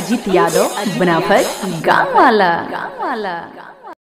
अजीत यादव बनाफर गाँव वाला।